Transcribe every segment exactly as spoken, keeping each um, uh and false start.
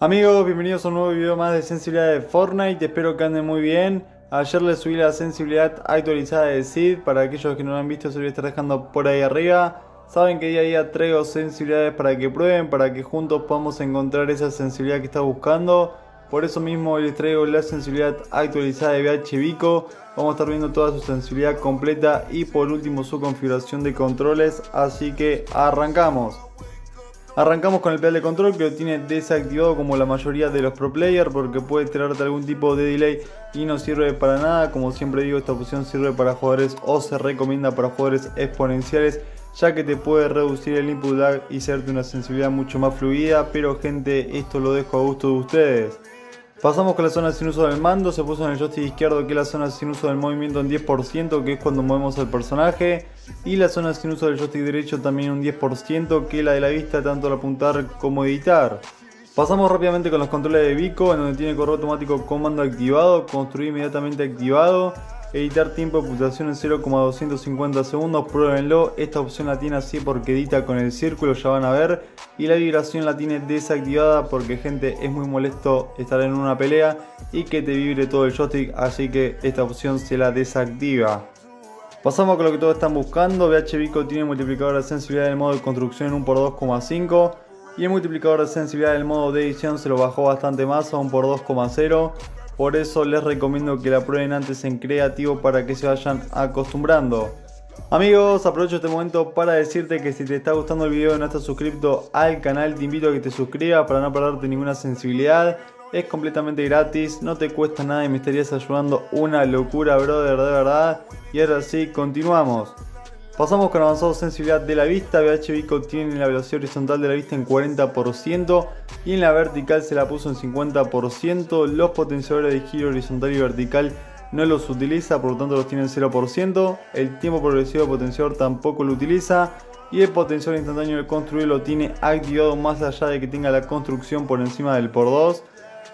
Amigos, bienvenidos a un nuevo video más de sensibilidad de Fortnite. Espero que anden muy bien. Ayer les subí la sensibilidad actualizada de Seed. Para aquellos que no lo han visto, se lo voy a estar dejando por ahí arriba. Saben que día a día traigo sensibilidades para que prueben, para que juntos podamos encontrar esa sensibilidad que está buscando. Por eso mismo les traigo la sensibilidad actualizada de VHBico. Vamos a estar viendo toda su sensibilidad completa y por último su configuración de controles. Así que arrancamos. Arrancamos con el pedal de control, que lo tiene desactivado como la mayoría de los pro players, porque puede traerte algún tipo de delay y no sirve para nada. Como siempre digo, esta opción sirve para jugadores o se recomienda para jugadores exponenciales, ya que te puede reducir el input lag y hacerte una sensibilidad mucho más fluida. Pero gente, esto lo dejo a gusto de ustedes. Pasamos con la zona sin uso del mando. Se puso en el joystick izquierdo, que es la zona sin uso del movimiento en diez por ciento, que es cuando movemos al personaje. Y la zona sin uso del joystick derecho también un diez por ciento, que es la de la vista, tanto al apuntar como editar. Pasamos rápidamente con los controles de Vico, en donde tiene correo automático comando activado, construir inmediatamente activado, editar tiempo de pulsación en cero coma doscientos cincuenta segundos, pruébenlo. Esta opción la tiene así porque edita con el círculo, ya van a ver. Y la vibración la tiene desactivada porque, gente, es muy molesto estar en una pelea y que te vibre todo el joystick, así que esta opción se la desactiva. Pasamos con lo que todos están buscando. VHBico tiene el multiplicador de sensibilidad del modo de construcción en uno por dos coma cinco y el multiplicador de sensibilidad del modo de edición se lo bajó bastante más a uno por dos coma cero. Por eso les recomiendo que la prueben antes en creativo para que se vayan acostumbrando. Amigos, aprovecho este momento para decirte que si te está gustando el video y no estás suscrito al canal, te invito a que te suscribas para no perderte ninguna sensibilidad. Es completamente gratis, no te cuesta nada y me estarías ayudando una locura, brother, de verdad. Y ahora sí, continuamos. Pasamos con avanzado sensibilidad de la vista. VHBico tiene la velocidad horizontal de la vista en cuarenta por ciento y en la vertical se la puso en cincuenta por ciento. Los potenciadores de giro horizontal y vertical no los utiliza, por lo tanto los tiene en cero por ciento. El tiempo progresivo de potenciador tampoco lo utiliza y el potenciador instantáneo de construir lo tiene activado, más allá de que tenga la construcción por encima del por dos.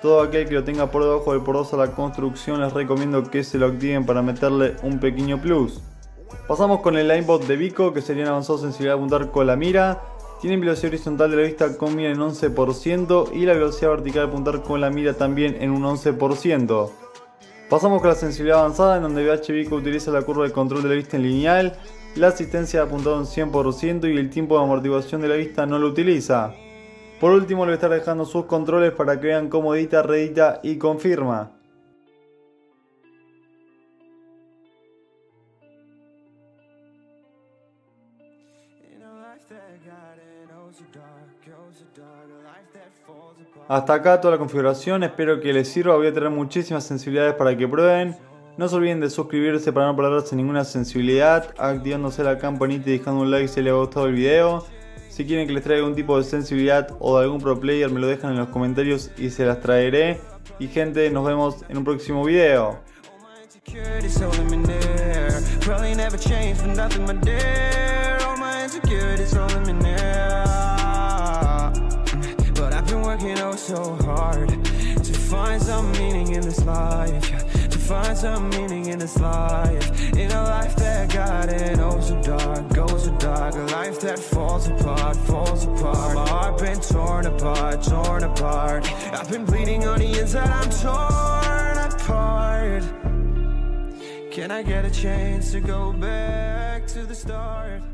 Todo aquel que lo tenga por debajo del por dos a la construcción, les recomiendo que se lo activen para meterle un pequeño plus. Pasamos con el AIMBOT de Vico, que sería un avanzado sensibilidad a apuntar con la mira. Tiene velocidad horizontal de la vista con mira en once por ciento y la velocidad vertical de apuntar con la mira también en un once por ciento. Pasamos con la sensibilidad avanzada, en donde VHBico utiliza la curva de control de la vista en lineal, la asistencia de apuntado en cien por ciento y el tiempo de amortiguación de la vista no lo utiliza. Por último, le voy a estar dejando sus controles para que vean cómo edita, reedita y confirma. Hasta acá toda la configuración, espero que les sirva. Voy a tener muchísimas sensibilidades para que prueben. No se olviden de suscribirse para no perderse ninguna sensibilidad, activándose la campanita y dejando un like si les ha gustado el video. Si quieren que les traiga algún tipo de sensibilidad o de algún pro player, me lo dejan en los comentarios y se las traeré. Y gente, nos vemos en un próximo video. Insecurities holding me near, but I've been working oh so hard to find some meaning in this life, to find some meaning in this life, in a life that got it oh so dark, goes so dark, a life that falls apart, falls apart. My heart been torn apart, torn apart. I've been bleeding on the inside, I'm torn apart. Can I get a chance to go back to the start?